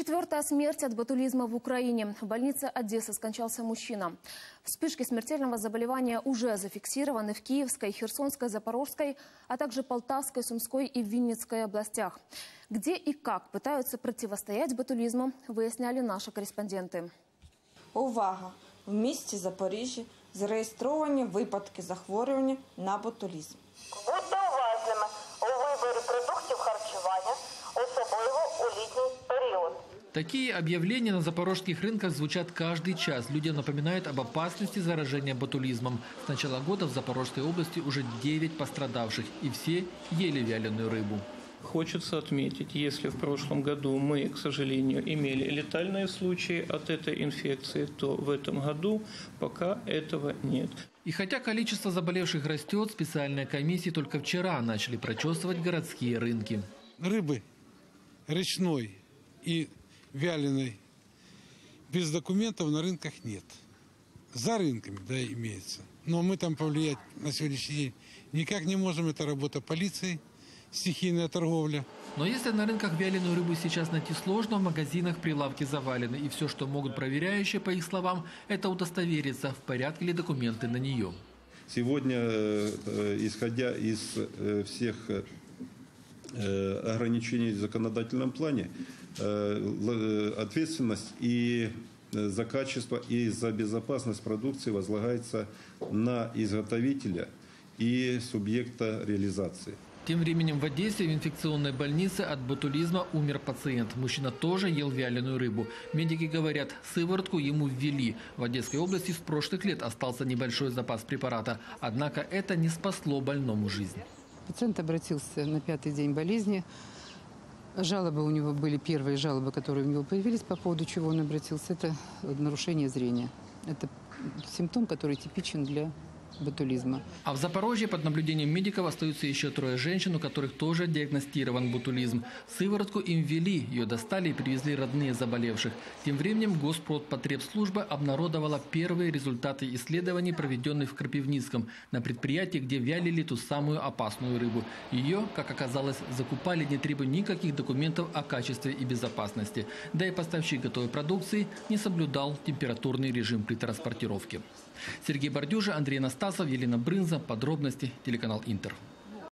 Четвертая смерть от ботулизма в Украине. В больнице Одессы скончался мужчина. Вспышки смертельного заболевания уже зафиксированы в Киевской, Херсонской, Запорожской, а также Полтавской, Сумской и Винницкой областях. Где и как пытаются противостоять ботулизму, выясняли наши корреспонденты. Увага! В місті Запоріжжі зареєстровані випадки захворювання на ботулізм. Будьте уважними у виборі продуктів харчування, особливо у літній період. Такие объявления на запорожских рынках звучат каждый час. Людям напоминают об опасности заражения ботулизмом. С начала года в Запорожской области уже 9 пострадавших, и все ели вяленую рыбу. Хочется отметить, если в прошлом году мы, к сожалению, имели летальные случаи от этой инфекции, то в этом году пока этого нет. И хотя количество заболевших растет, специальные комиссии только вчера начали прочесывать городские рынки. Рыбы речной и вяленой без документов на рынках нет. За рынками, да, имеется. Но мы там повлиять на сегодняшний день никак не можем. Это работа полиции. Стихийная торговля. Но если на рынках вяленую рыбу сейчас найти сложно, в магазинах прилавки завалены. И все, что могут проверяющие, по их словам, это удостовериться, в порядке ли документы на нее. Сегодня, исходя из всех ограничений в законодательном плане, ответственность и за качество, и за безопасность продукции возлагается на изготовителя и субъекта реализации. Тем временем в Одессе в инфекционной больнице от ботулизма умер пациент. Мужчина тоже ел вяленую рыбу. Медики говорят, сыворотку ему ввели. В Одесской области с прошлых лет остался небольшой запас препарата. Однако это не спасло больному жизнь. Пациент обратился на 5-й день болезни. Жалобы у него были, первые жалобы, которые у него появились, по поводу чего он обратился, это нарушение зрения. Это симптом, который типичен для ботулизма. А в Запорожье под наблюдением медиков остаются еще 3 женщин, у которых тоже диагностирован ботулизм. Сыворотку им ввели, ее достали и привезли родные заболевших. Тем временем Госпродпотребслужба обнародовала первые результаты исследований, проведенных в Кропивницком, на предприятии, где вялили ту самую опасную рыбу. Ее, как оказалось, закупали, не требуя никаких документов о качестве и безопасности. Да и поставщик готовой продукции не соблюдал температурный режим при транспортировке. Сергей Бордюжа, Андрей Настанков, Стасов, Елена Брынза. Подробности телеканал Интер.